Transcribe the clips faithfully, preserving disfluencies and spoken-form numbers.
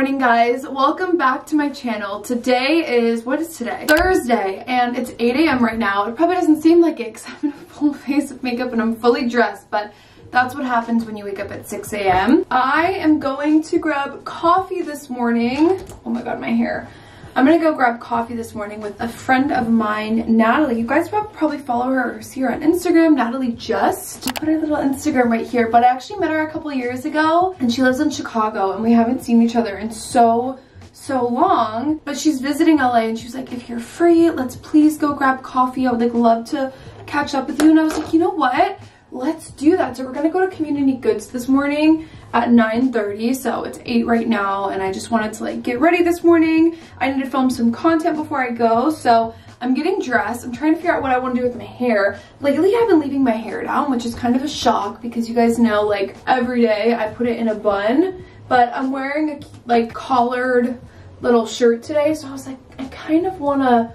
morning, guys. Welcome back to my channel. Today is, what is today? Thursday, and it's eight A M right now. It probably doesn't seem like it because I'm in a full face of makeup and I'm fully dressed, but that's what happens when you wake up at six A M I am going to grab coffee this morning. Oh my god, my hair. I'm gonna go grab coffee this morning with a friend of mine, Natalie. You guys probably follow her or see her on Instagram, Natalie Just. I put her little Instagram right here, but I actually met her a couple years ago and she lives in Chicago and we haven't seen each other in so, so long. But she's visiting L A and she was like, if you're free, let's please go grab coffee. I would like love to catch up with you. And I was like, you know what? Let's do that. So we're gonna go to Community Goods this morning at nine thirty, so it's eight right now, and I just wanted to like get ready this morning. I need to film some content before I go, so I'm getting dressed. I'm trying to figure out what I want to do with my hair. Lately I've been leaving my hair down, which is kind of a shock because you guys know like every day I put it in a bun, but I'm wearing a like collared little shirt today, so I was like, I kind of want to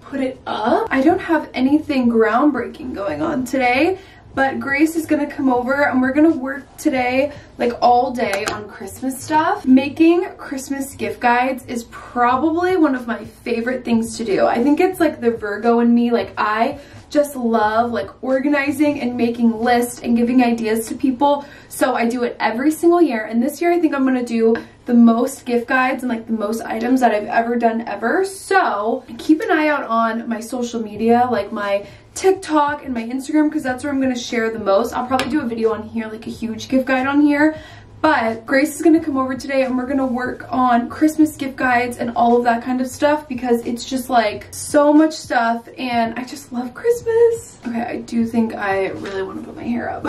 put it up. I don't have anything groundbreaking going on today, but Grace is gonna come over and we're gonna work today, like all day, on Christmas stuff. Making Christmas gift guides is probably one of my favorite things to do. I think it's like the Virgo in me. Like I just love like organizing and making lists and giving ideas to people. So I do it every single year. And this year I think I'm gonna do the most gift guides and like the most items that I've ever done ever. So keep an eye out on my social media, like my TikTok and my Instagram, because that's where I'm going to share the most. I'll probably do a video on here, like a huge gift guide on here. But Grace is going to come over today and we're going to work on Christmas gift guides and all of that kind of stuff, because it's just like so much stuff and I just love Christmas. Okay, I do think I really want to put my hair up.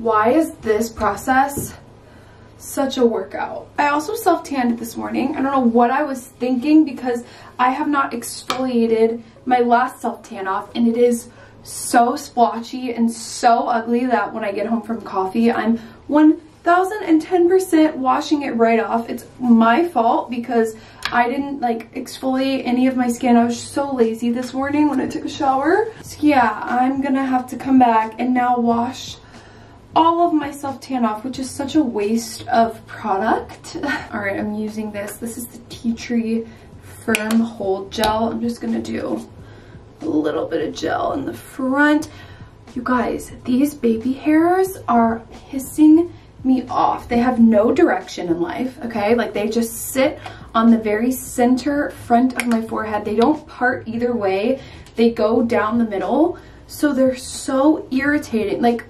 Why is this process such a workout? I also self-tanned this morning. I don't know what I was thinking, because I have not exfoliated my last self-tan off and it is so splotchy and so ugly that when I get home from coffee I'm one thousand ten percent washing it right off. It's my fault because I didn't like exfoliate any of my skin. I was so lazy this morning when I took a shower. So yeah, I'm gonna have to come back and now wash all of my self-tan off, which is such a waste of product. All right, I'm using this. This is the Tea Tree Firm Hold Gel. I'm just gonna do a little bit of gel in the front. You guys, these baby hairs are pissing me off. They have no direction in life, okay? Like they just sit on the very center front of my forehead. They don't part either way. They go down the middle. So they're so irritating. Like,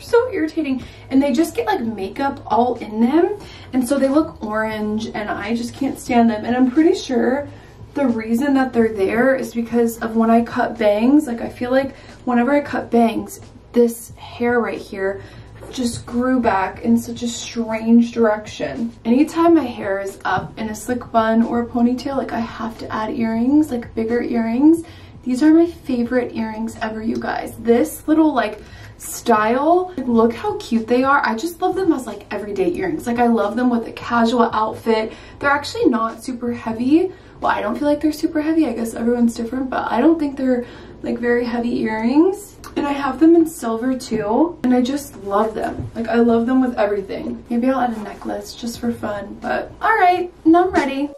so irritating, and they just get like makeup all in them, and so they look orange and I just can't stand them. And I'm pretty sure the reason that they're there is because of when I cut bangs. Like I feel like whenever I cut bangs, this hair right here just grew back in such a strange direction. Anytime my hair is up in a slick bun or a ponytail, like I have to add earrings, like bigger earrings. These are my favorite earrings ever, you guys. This little like style, like, look how cute they are. I just love them as like everyday earrings. Like I love them with a casual outfit. They're actually not super heavy. Well, I don't feel like they're super heavy. I guess everyone's different, but I don't think they're like very heavy earrings. And I have them in silver too, and I just love them. Like I love them with everything. Maybe I'll add a necklace just for fun. But all right, now I'm ready.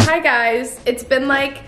Hi guys, it's been like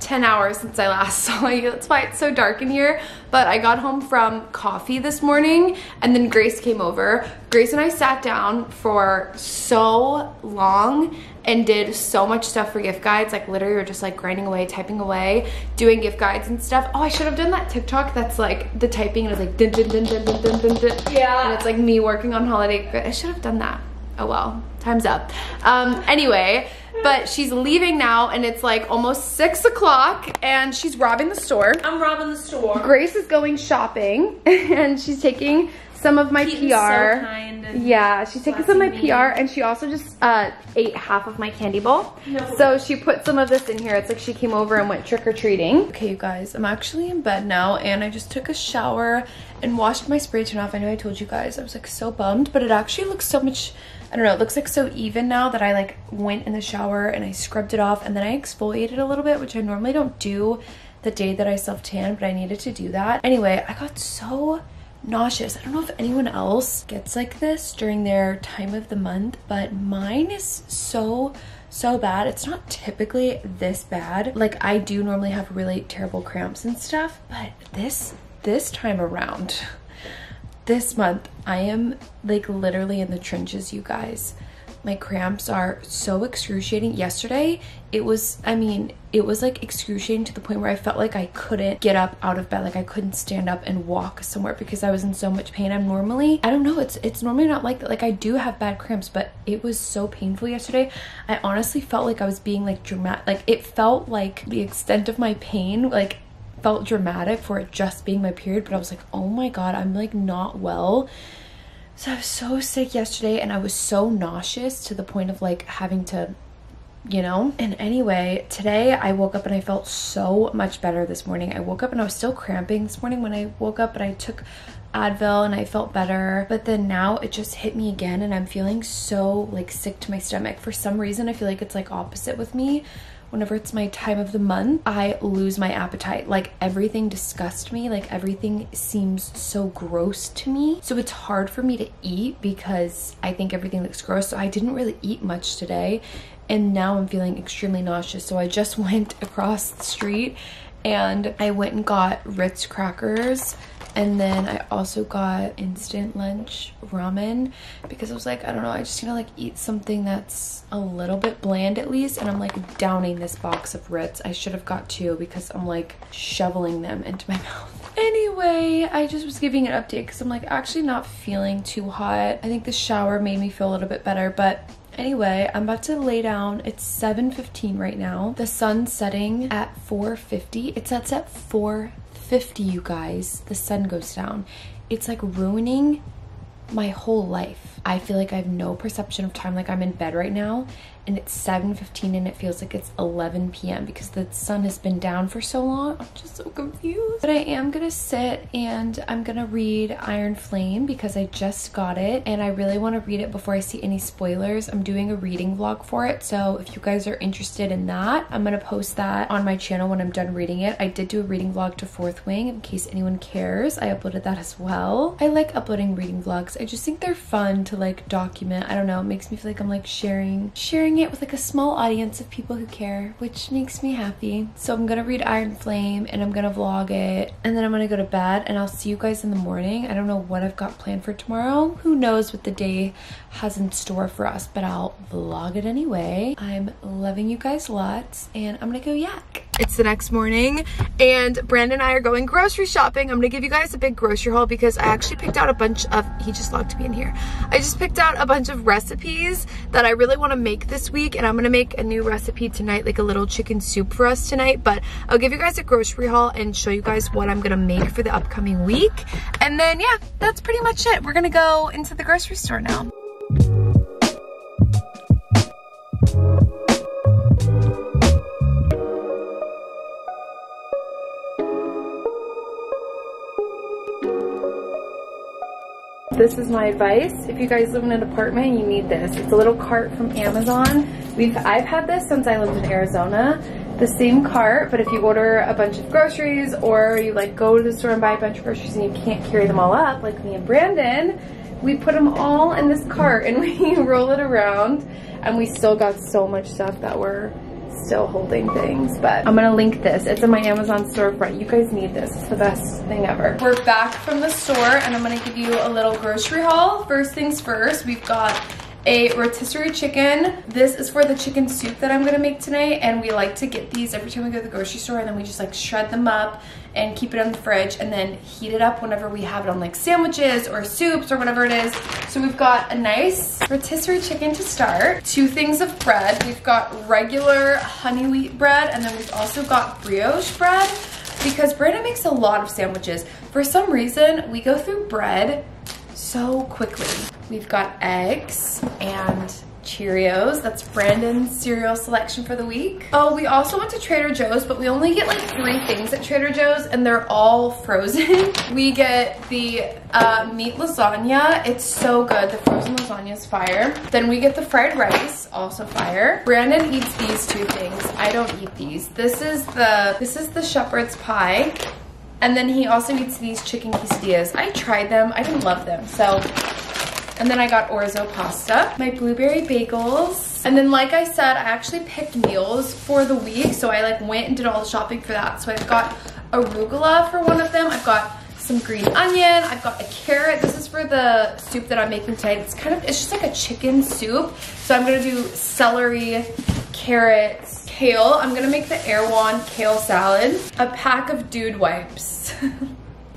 ten hours since I last saw you. That's why it's so dark in here. But I got home from coffee this morning and then Grace came over. Grace and I sat down for so long and did so much stuff for gift guides. Like literally we're just like grinding away, typing away, doing gift guides and stuff. Oh, I should have done that TikTok that's like the typing and it's like dun dun dun dun dun dun dun dun. Yeah. And it's like me working on holiday. I should have done that. Oh well, time's up. Um, anyway, but she's leaving now and it's like almost six o'clock and she's robbing the store. I'm robbing the store. Grace is going shopping and she's taking some of my Keaton's P R. So kind yeah, she's taking some of my me. P R, and she also just uh, ate half of my candy bowl. No. So she put some of this in here. It's like she came over and went trick-or-treating. Okay, you guys, I'm actually in bed now and I just took a shower and washed my spray tan off. I know I told you guys, I was like so bummed, but it actually looks so much, I don't know, it looks like so even now that I like went in the shower and I scrubbed it off and then I exfoliated a little bit, which I normally don't do the day that I self-tan, but I needed to do that. Anyway, I got so nauseous. I don't know if anyone else gets like this during their time of the month, but mine is so so bad. It's not typically this bad. Like, I do normally have really terrible cramps and stuff, but this this time around, this month, I am like literally in the trenches, you guys. My cramps are so excruciating. Yesterday, it was, I mean, it was like excruciating to the point where I felt like I couldn't get up out of bed. Like, I couldn't stand up and walk somewhere because I was in so much pain. I'm normally, I don't know, it's it's normally not like that. Like, I do have bad cramps, but it was so painful yesterday. I honestly felt like I was being like dramatic. Like, it felt like the extent of my pain, like, felt dramatic for it just being my period. But I was like, oh my God, I'm like not well. So I was so sick yesterday, and I was so nauseous to the point of like having to, you know. And anyway, today I woke up and I felt so much better this morning. I woke up and I was still cramping this morning when I woke up, but I took Advil and I felt better. But then now it just hit me again, and I'm feeling so like sick to my stomach. For some reason, I feel like it's like opposite with me. Whenever it's my time of the month, I lose my appetite. Like, everything disgusts me. Like, everything seems so gross to me. So it's hard for me to eat because I think everything looks gross. So I didn't really eat much today. And now I'm feeling extremely nauseous. So I just went across the street and I went and got Ritz crackers. And then I also got instant lunch ramen because I was like, I don't know, I just need to like eat something that's a little bit bland at least. And I'm like downing this box of Ritz. I should have got two because I'm like shoveling them into my mouth. Anyway, I just was giving an update because I'm like actually not feeling too hot. I think the shower made me feel a little bit better, but anyway, I'm about to lay down. It's seven fifteen right now. The sun's setting at four fifty. It sets at four fifty, you guys. The sun goes down. It's like ruining my whole life. I feel like I have no perception of time. Like, I'm in bed right now and it's seven fifteen and it feels like it's eleven p m because the sun has been down for so long. I'm just so confused. But I am gonna sit and I'm gonna read Iron Flame because I just got it and I really want to read it before I see any spoilers. I'm doing a reading vlog for it, so if you guys are interested in that, I'm gonna post that on my channel when I'm done reading it. I did do a reading vlog to Fourth Wing in case anyone cares. I uploaded that as well. I like uploading reading vlogs. I just think they're fun to like document. I don't know, it makes me feel like I'm like sharing sharing it with like a small audience of people who care, which makes me happy. So I'm gonna read Iron Flame and I'm gonna vlog it, and then I'm gonna go to bed, and I'll see you guys in the morning. I don't know what I've got planned for tomorrow. Who knows what the day has in store for us, but I'll vlog it anyway. I'm loving you guys lots, and I'm gonna go yak. It's the next morning and Brandon and I are going grocery shopping. I'm gonna give you guys a big grocery haul because I actually picked out a bunch of, he just locked me in here. I just picked out a bunch of recipes that I really wanna make this week, and I'm gonna make a new recipe tonight, like a little chicken soup for us tonight, but I'll give you guys a grocery haul and show you guys what I'm gonna make for the upcoming week. And then yeah, that's pretty much it. We're gonna go into the grocery store now. This is my advice. If you guys live in an apartment, you need this. It's a little cart from Amazon. We've I've had this since I lived in Arizona. The same cart, but if you order a bunch of groceries or you like go to the store and buy a bunch of groceries and you can't carry them all up, like me and Brandon, we put them all in this cart and we roll it around, and we still got so much stuff that we're still holding things. But I'm gonna link this. It's in my Amazon storefront. You guys need this. It's the best thing ever. We're back from the store and I'm gonna give you a little grocery haul. First things first, we've got a rotisserie chicken. This is for the chicken soup that I'm gonna make tonight, and we like to get these every time we go to the grocery store, and then we just like shred them up and keep it in the fridge and then heat it up whenever we have it on like sandwiches or soups or whatever it is. So we've got a nice rotisserie chicken to start. Two things of bread. We've got regular honey wheat bread, and then we've also got brioche bread because Brandon makes a lot of sandwiches. For some reason, we go through bread so quickly. We've got eggs and Cheerios. That's Brandon's cereal selection for the week. Oh, we also went to Trader Joe's, but we only get like three things at Trader Joe's and they're all frozen. We get the uh, meat lasagna. It's so good. The frozen lasagna is fire. Then we get the fried rice, also fire. Brandon eats these two things. I don't eat these. This is the, this is the shepherd's pie. And then he also eats these chicken quesadillas. I tried them, I didn't love them, so. And then I got orzo pasta, my blueberry bagels. And then like I said, I actually picked meals for the week. So I like went and did all the shopping for that. So I've got arugula for one of them. I've got some green onion. I've got a carrot. This is for the soup that I'm making today. It's kind of, it's just like a chicken soup. So I'm gonna do celery, carrots, kale. I'm gonna make the Erewhon kale salad. A pack of dude wipes.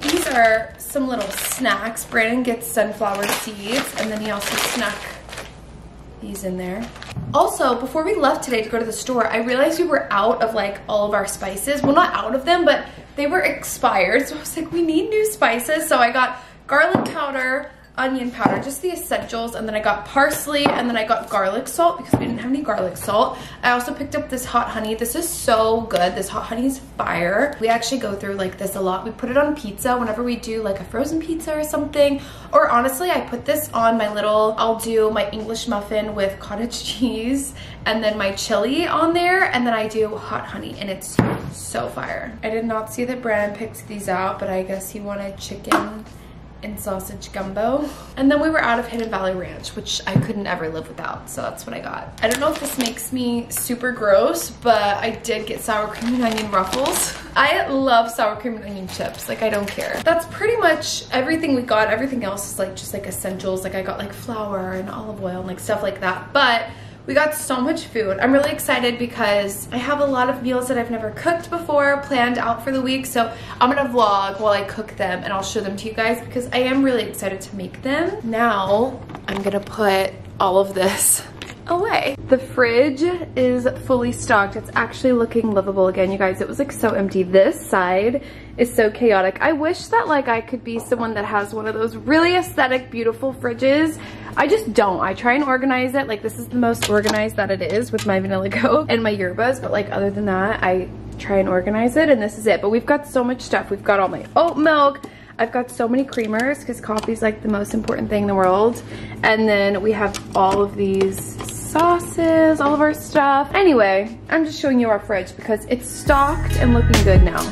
These are some little snacks. Brandon gets sunflower seeds, and then he also snuck these in there. Also, before we left today to go to the store, I realized we were out of like all of our spices. Well, not out of them, but they were expired. So I was like, we need new spices. So I got garlic powder, onion powder, just the essentials. And then I got parsley, and then I got garlic salt because we didn't have any garlic salt. I also picked up this hot honey. This is so good. This hot honey is fire. We actually go through like this a lot. We put it on pizza whenever we do like a frozen pizza or something. Or honestly, I put this on my little, I'll do my English muffin with cottage cheese and then my chili on there, and then I do hot honey, and it's so fire. I did not see that Brandon picked these out, but I guess he wanted chicken and sausage gumbo. And then we were out of Hidden Valley Ranch, which I couldn't ever live without, so that's what I got. I don't know if this makes me super gross, but I did get sour cream and onion ruffles. I love sour cream and onion chips, like I don't care. That's pretty much everything we got. Everything else is like just like essentials. Like I got like flour and olive oil and like stuff like that, but we got so much food. I'm really excited because I have a lot of meals that I've never cooked before planned out for the week. So I'm gonna vlog while I cook them, and I'll show them to you guys because I am really excited to make them. Now I'm gonna put all of this away. The fridge is fully stocked. It's actually looking livable again, you guys. It was like so empty. This side is so chaotic. I wish that like I could be someone that has one of those really aesthetic, beautiful fridges. I just don't. I try and organize it. Like this is the most organized that it is with my Vanilla Coke and my yerbas, but like other than that, I try and organize it, and this is it. But we've got so much stuff. We've got all my oat milk. I've got so many creamers because coffee's like the most important thing in the world. And then we have all of these sauces, all of our stuff. Anyway, I'm just showing you our fridge because it's stocked and looking good now.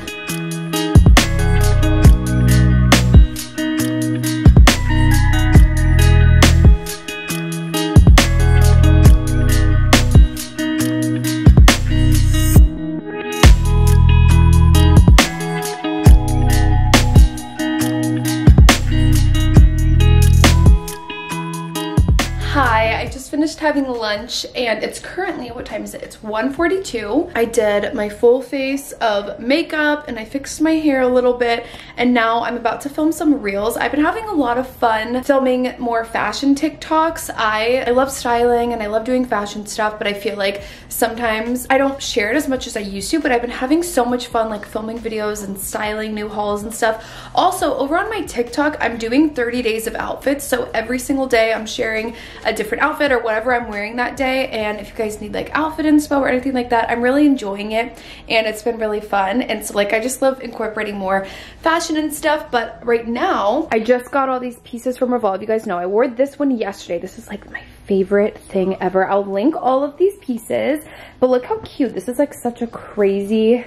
Having lunch, and it's currently, what time is it? It's one forty-two. I did my full face of makeup and I fixed my hair a little bit, and now I'm about to film some reels. I've been having a lot of fun filming more fashion TikToks. I, I love styling and I love doing fashion stuff, but I feel like sometimes I don't share it as much as I used to, but I've been having so much fun like filming videos and styling new hauls and stuff. Also, over on my TikTok, I'm doing thirty days of outfits, so every single day I'm sharing a different outfit or whatever I'm wearing that day. And if you guys need like outfit inspo or anything like that, I'm really enjoying it and it's been really fun. And so like I just love incorporating more fashion and stuff. But right now I just got all these pieces from Revolve. You guys know I wore this one yesterday. This is like my favorite thing ever. I'll link all of these pieces, but look how cute. This is like such a crazy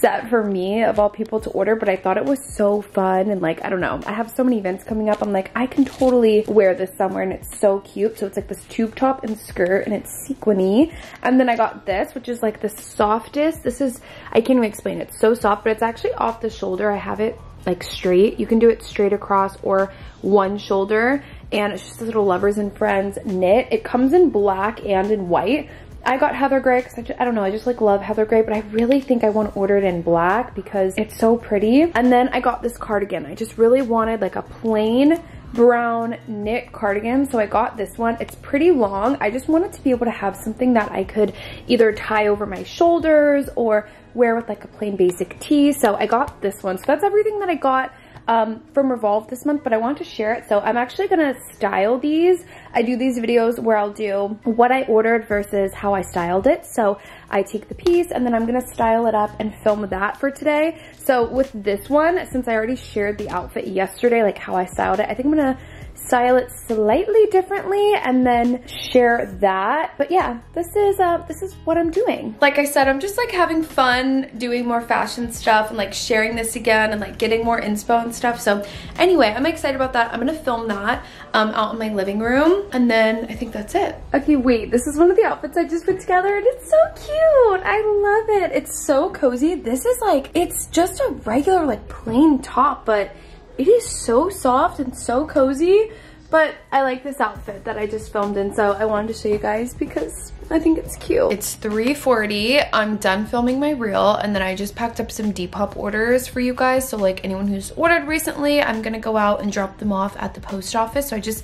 set for me of all people to order, but I thought it was so fun. And like, I don't know, I have so many events coming up. I'm like, I can totally wear this somewhere, and it's so cute. So it's like this tube top and skirt, and it's sequiny. And then I got this, which is like the softest. This is, I can't even explain it. It's so soft, but it's actually off the shoulder. I have it like straight. You can do it straight across or one shoulder. And it's just this little Lovers and Friends knit. It comes in black and in white. I got heather gray because I, just, I don't know, I just like love heather gray, but I really think I want to order it in black because it's so pretty. And then I got this cardigan. I just really wanted like a plain brown knit cardigan, so I got this one. It's pretty long. I just wanted to be able to have something that I could either tie over my shoulders or wear with like a plain basic tee, so I got this one. So that's everything that I got Um, from Revolve this month, but I want to share it. So I'm actually gonna style these. I do these videos where I'll do what I ordered versus how I styled it. So I take the piece and then I'm gonna style it up and film that for today. So with this one, since I already shared the outfit yesterday, like how I styled it, I think I'm gonna style it slightly differently and then share that. But yeah, this is uh, this is what I'm doing. Like I said, I'm just like having fun doing more fashion stuff and like sharing this again and like getting more inspo and stuff. So anyway, I'm excited about that. I'm gonna film that um, out in my living room, and then I think that's it. Okay, wait, this is one of the outfits I just put together and it's so cute. I love it. It's so cozy. This is like, it's just a regular like plain top, but it is so soft and so cozy, but I like this outfit that I just filmed in, so I wanted to show you guys because I think it's cute. It's three forty, I'm done filming my reel, and then I just packed up some Depop orders for you guys, so like anyone who's ordered recently, I'm gonna go out and drop them off at the post office, so I just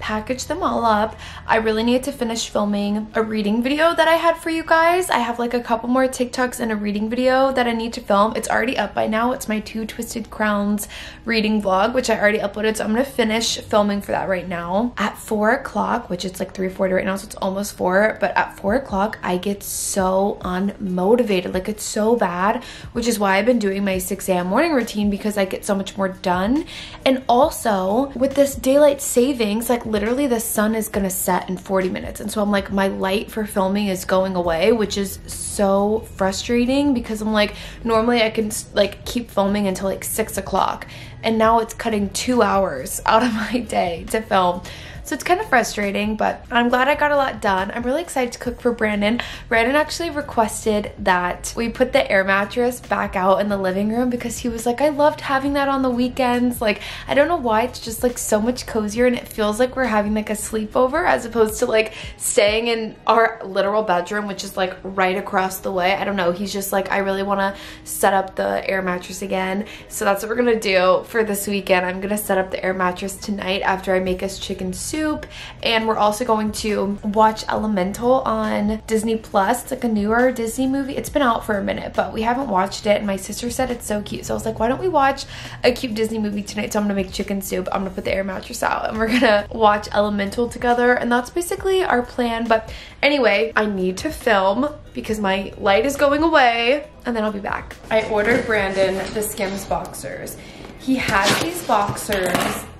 package them all up. I really need to finish filming a reading video that I had for you guys. I have like a couple more TikToks and a reading video that I need to film. It's already up by now. It's my Two Twisted Crowns reading vlog, which I already uploaded, so I'm gonna finish filming for that right now. At four o'clock, which it's like three forty right now, so it's almost four, but at four o'clock, I get so unmotivated. Like, it's so bad, which is why I've been doing my six A M morning routine, because I get so much more done. And also, with this daylight savings, like, literally the sun is gonna set in forty minutes, and so I'm like, my light for filming is going away, which is so frustrating because I'm like, normally I can like keep filming until like six o'clock, and now it's cutting two hours out of my day to film. So it's kind of frustrating, but I'm glad I got a lot done. I'm really excited to cook for Brandon. Brandon actually requested that we put the air mattress back out in the living room because he was like, I loved having that on the weekends. Like, I don't know why, it's just like so much cozier and it feels like we're having like a sleepover as opposed to like staying in our literal bedroom, which is like right across the way. I don't know, he's just like, I really wanna set up the air mattress again. So that's what we're gonna do for this weekend. I'm gonna set up the air mattress tonight after I make us chicken soup. Soup, and we're also going to watch Elemental on Disney Plus. It's like a newer Disney movie. It's been out for a minute, but we haven't watched it, and my sister said it's so cute. So I was like, why don't we watch a cute Disney movie tonight? So I'm gonna make chicken soup, I'm gonna put the air mattress out, and we're gonna watch Elemental together, and that's basically our plan. But anyway, I need to film because my light is going away, and then I'll be back. I ordered Brandon the Skims boxers. He has these boxers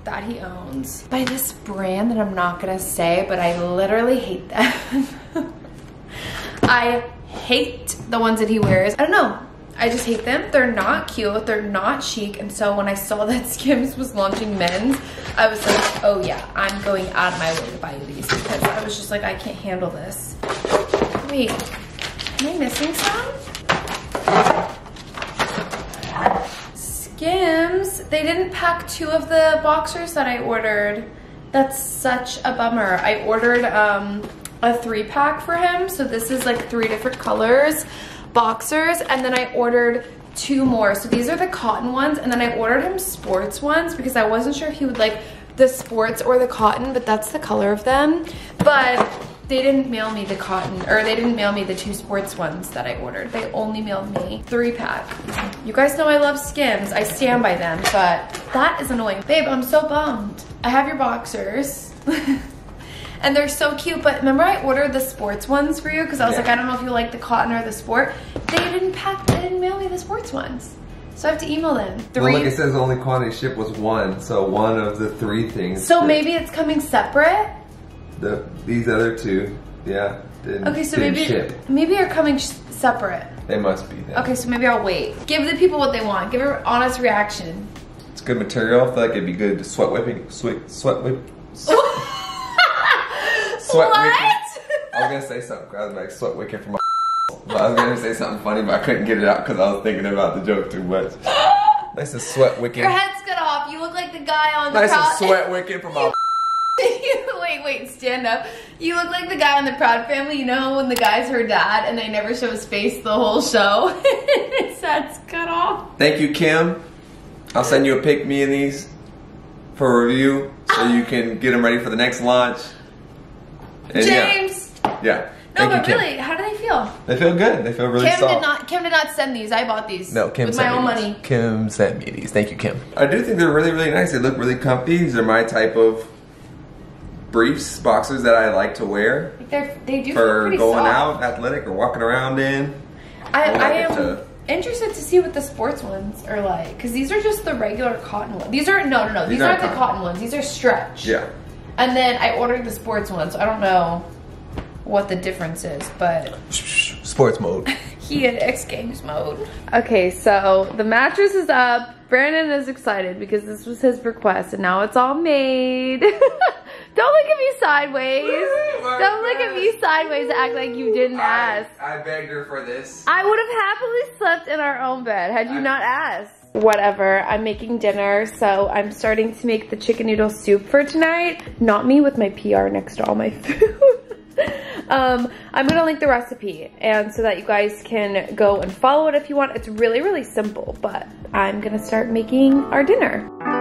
that he owns by this brand that I'm not gonna say, but I literally hate them. I hate the ones that he wears. I don't know, I just hate them. They're not cute, they're not chic, and so when I saw that Skims was launching men's, I was like, oh yeah, I'm going out of my way to buy these because I was just like, I can't handle this. Wait, am I missing some? Skims, they didn't pack two of the boxers that I ordered. That's such a bummer. I ordered um, a three pack for him. So this is like three different colors, boxers, and then I ordered two more. So these are the cotton ones, and then I ordered him sports ones because I wasn't sure if he would like the sports or the cotton, but that's the color of them. But they didn't mail me the cotton, or they didn't mail me the two sports ones that I ordered. They only mailed me three pack. You guys know I love Skims. I stand by them, but that is annoying. Babe, I'm so bummed. I have your boxers. And they're so cute, but remember I ordered the sports ones for you because I was yeah. like, I don't know if you like the cotton or the sport. They didn't pack, they didn't mail me the sports ones. So I have to email them. Three. Well, like it says, the only quantity shipped was one. So one of the three things. So maybe it's coming separate? The, these other two, yeah, didn't, okay, so didn't maybe, ship. Maybe they're coming separate. They must be. Then. Okay, so maybe I'll wait. Give the people what they want. Give an honest reaction. It's good material. I feel like it'd be good to sweat whipping. Sweat, sweat whip. Sweat what? Whipping. I was gonna say something. I was like sweat wicking for my. But I was gonna say something funny, but I couldn't get it out because I was thinking about the joke too much. Nice and sweat wicking. Your head's cut off. You look like the guy on the. Nice and sweat wicking for my. Wait, wait, stand up. You look like the guy on the Proud Family, you know, when the guy's her dad and they never show his face the whole show. His head's cut off. Thank you, Kim. I'll send you a pic me in these for review so you can get them ready for the next launch. And James! Yeah. yeah. No, Thank but you, really, how do they feel? They feel good. They feel really Kim soft. Did not, Kim did not send these. I bought these. No, Kim with sent my own money. These. Kim sent me these. Thank you, Kim. I do think they're really, really nice. They look really comfy. These are my type of briefs, boxers that I like to wear. They're, they do for going soft. out, athletic, or walking around in. I, I, I am interested to see what the sports ones are like, because these are just the regular cotton ones. These are no, no, no. These, these aren't, aren't the cotton. cotton ones. These are stretch. Yeah. And then I ordered the sports ones. So I don't know what the difference is, but sports mode. He had X Games mode. Okay, so the mattress is up. Brandon is excited because this was his request, and now it's all made. Don't look at me sideways. My Don't look at me sideways and act like you didn't I, ask. I begged her for this. I would have happily slept in our own bed had you I, not asked. Whatever, I'm making dinner, so I'm starting to make the chicken noodle soup for tonight. Not me with my P R next to all my food. um, I'm gonna link the recipe, and so that you guys can go and follow it if you want. It's really, really simple, but I'm gonna start making our dinner.